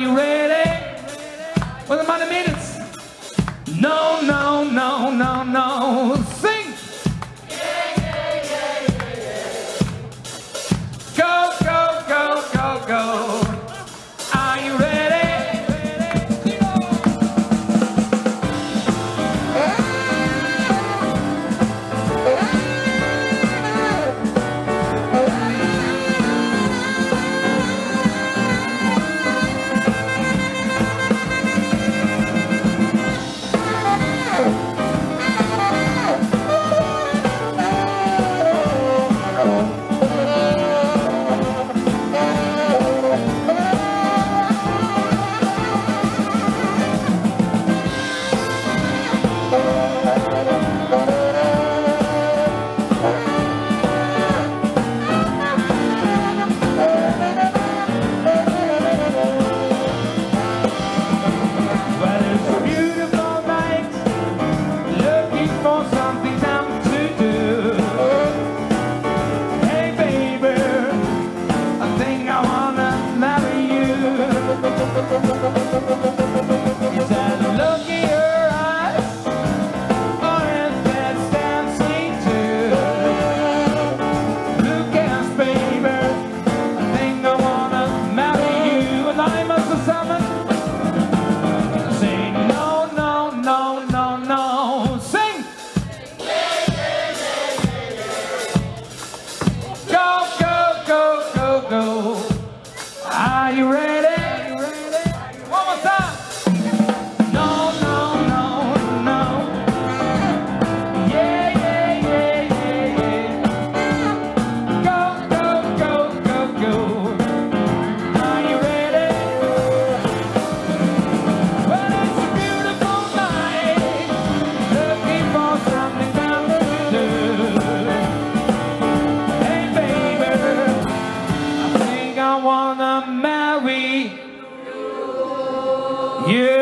you ready? With amount of minutes? No, no, no, no, no. Sing! Yeah, yeah, yeah, yeah, yeah. Go, go, go, go, go. Are you ready? Yeah.